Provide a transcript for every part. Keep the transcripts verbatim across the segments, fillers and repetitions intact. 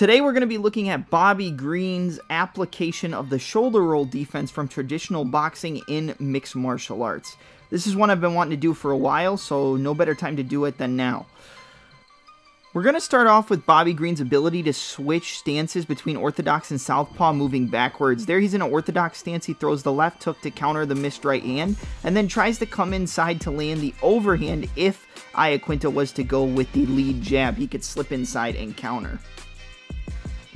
Today we're going to be looking at Bobby Green's application of the shoulder roll defense from traditional boxing in mixed martial arts. This is one I've been wanting to do for a while, so no better time to do it than now. We're going to start off with Bobby Green's ability to switch stances between orthodox and southpaw, moving backwards. There he's in an orthodox stance, he throws the left hook to counter the missed right hand, and then tries to come inside to land the overhand if Iaquinta was to go with the lead jab. He could slip inside and counter.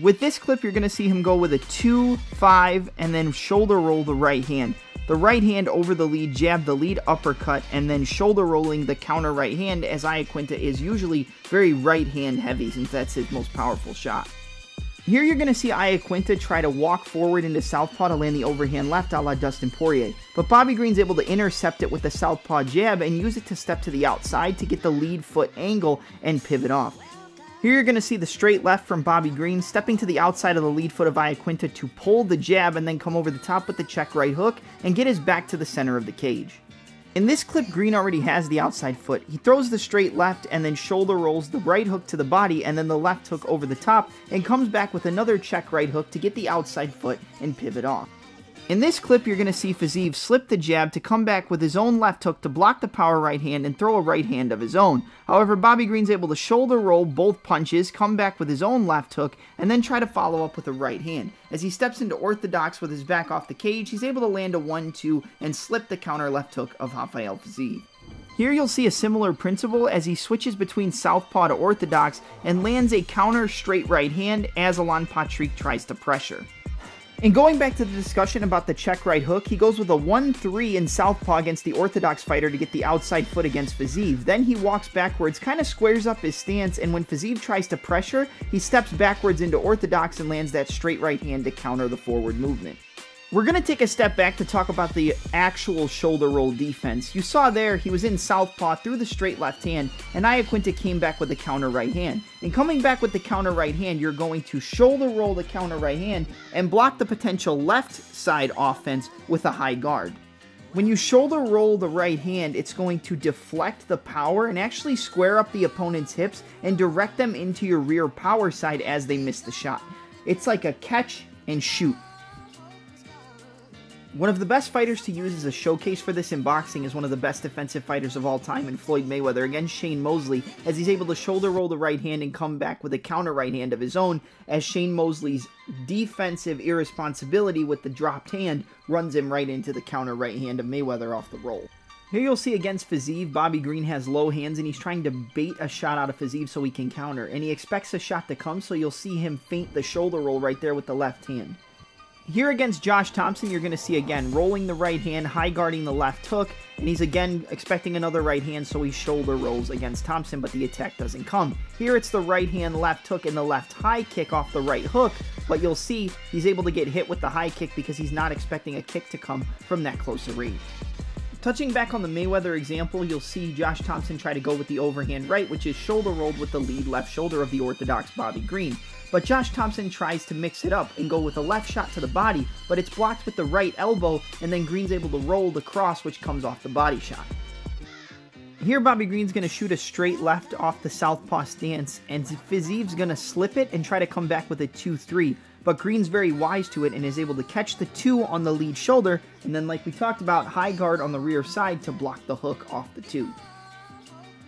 With this clip, you're going to see him go with a two five and then shoulder roll the right hand. The right hand over the lead jab, the lead uppercut, and then shoulder rolling the counter right hand, as Iaquinta is usually very right hand heavy since that's his most powerful shot. Here you're going to see Iaquinta try to walk forward into southpaw to land the overhand left a la Dustin Poirier, but Bobby Green's able to intercept it with a southpaw jab and use it to step to the outside to get the lead foot angle and pivot off. Here you're going to see the straight left from Bobby Green, stepping to the outside of the lead foot of Iaquinta to pull the jab and then come over the top with the check right hook and get his back to the center of the cage. In this clip, Green already has the outside foot. He throws the straight left and then shoulder rolls the right hook to the body and then the left hook over the top and comes back with another check right hook to get the outside foot and pivot off. In this clip, you're going to see Fiziev slip the jab to come back with his own left hook to block the power right hand and throw a right hand of his own. However, Bobby Green's able to shoulder roll both punches, come back with his own left hook, and then try to follow up with a right hand. As he steps into orthodox with his back off the cage, he's able to land a one two and slip the counter left hook of Rafael Fiziev. Here you'll see a similar principle as he switches between southpaw to orthodox and lands a counter straight right hand as Alan Patrick tries to pressure. And going back to the discussion about the check right hook, he goes with a one three in southpaw against the orthodox fighter to get the outside foot against Fiziev. Then he walks backwards, kind of squares up his stance, and when Fiziev tries to pressure, he steps backwards into orthodox and lands that straight right hand to counter the forward movement. We're going to take a step back to talk about the actual shoulder roll defense. You saw there, he was in southpaw through the straight left hand, and Iaquinta came back with the counter right hand. And coming back with the counter right hand, you're going to shoulder roll the counter right hand and block the potential left side offense with a high guard. When you shoulder roll the right hand, it's going to deflect the power and actually square up the opponent's hips and direct them into your rear power side as they miss the shot. It's like a catch and shoot. One of the best fighters to use as a showcase for this in boxing is one of the best defensive fighters of all time in Floyd Mayweather against Shane Mosley, as he's able to shoulder roll the right hand and come back with a counter right hand of his own, as Shane Mosley's defensive irresponsibility with the dropped hand runs him right into the counter right hand of Mayweather off the roll. Here you'll see against Fiziev, Bobby Green has low hands and he's trying to bait a shot out of Fiziev so he can counter, and he expects a shot to come, so you'll see him feint the shoulder roll right there with the left hand. Here against Josh Thompson, you're going to see again rolling the right hand, high guarding the left hook, and he's again expecting another right hand, so he shoulder rolls against Thompson, but the attack doesn't come. Here it's the right hand, left hook, and the left high kick off the right hook, but you'll see he's able to get hit with the high kick because he's not expecting a kick to come from that closer range. Touching back on the Mayweather example, you'll see Josh Thompson try to go with the overhand right, which is shoulder rolled with the lead left shoulder of the orthodox Bobby Green. But Josh Thompson tries to mix it up and go with a left shot to the body, but it's blocked with the right elbow, and then Green's able to roll the cross, which comes off the body shot. Here Bobby Green's going to shoot a straight left off the southpaw stance, and Fiziev's going to slip it and try to come back with a two three. But Green's very wise to it and is able to catch the two on the lead shoulder, and then like we talked about, high guard on the rear side to block the hook off the two.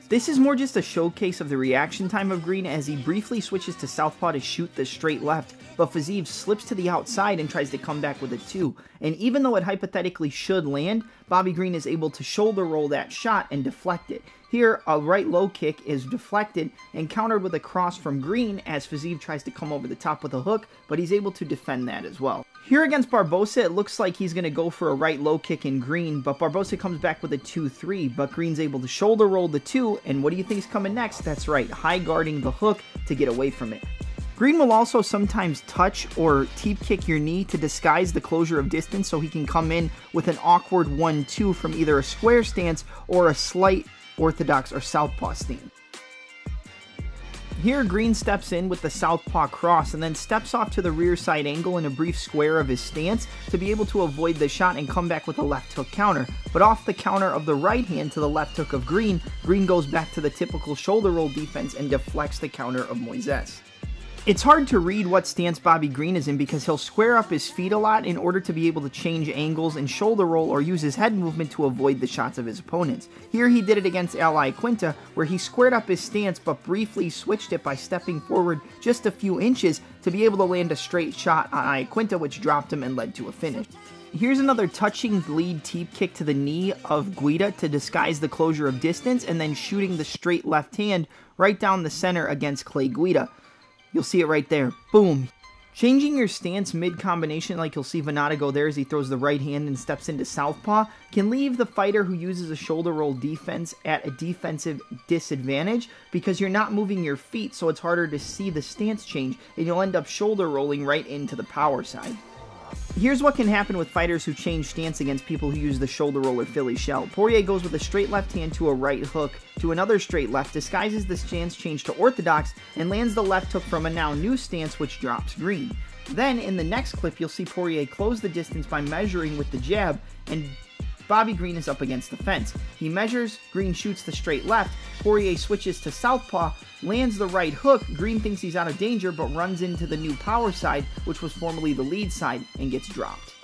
This is more just a showcase of the reaction time of Green, as he briefly switches to southpaw to shoot the straight left, but Fiziev slips to the outside and tries to come back with a two, and even though it hypothetically should land, Bobby Green is able to shoulder roll that shot and deflect it. Here, a right low kick is deflected and countered with a cross from Green as Fiziev tries to come over the top with a hook, but he's able to defend that as well. Here against Barboza, it looks like he's going to go for a right low kick in Green, but Barboza comes back with a two three, but Green's able to shoulder roll the two, and what do you think is coming next? That's right, high guarding the hook to get away from it. Green will also sometimes touch or teep kick your knee to disguise the closure of distance, so he can come in with an awkward one two from either a square stance or a slight orthodox or southpaw stance. Here Green steps in with the southpaw cross and then steps off to the rear side angle in a brief square of his stance to be able to avoid the shot and come back with a left hook counter. But off the counter of the right hand to the left hook of Green, Green goes back to the typical shoulder roll defense and deflects the counter of Moises. It's hard to read what stance Bobby Green is in because he'll square up his feet a lot in order to be able to change angles and shoulder roll or use his head movement to avoid the shots of his opponents. Here he did it against Al Iaquinta, where he squared up his stance but briefly switched it by stepping forward just a few inches to be able to land a straight shot on Iaquinta, which dropped him and led to a finish. Here's another touching lead teep kick to the knee of Guida to disguise the closure of distance, and then shooting the straight left hand right down the center against Clay Guida. You'll see it right there. Boom. Changing your stance mid-combination, like you'll see Venata go there as he throws the right hand and steps into southpaw, can leave the fighter who uses a shoulder roll defense at a defensive disadvantage because you're not moving your feet, so it's harder to see the stance change, and you'll end up shoulder rolling right into the power side. Here's what can happen with fighters who change stance against people who use the shoulder roll or Philly shell. Poirier goes with a straight left hand to a right hook to another straight left, disguises the stance change to orthodox, and lands the left hook from a now new stance, which drops Green. Then in the next clip, you'll see Poirier close the distance by measuring with the jab, and Bobby Green is up against the fence. He measures, Green shoots the straight left, Poirier switches to southpaw, lands the right hook, Green thinks he's out of danger but runs into the new power side, which was formerly the lead side, and gets dropped.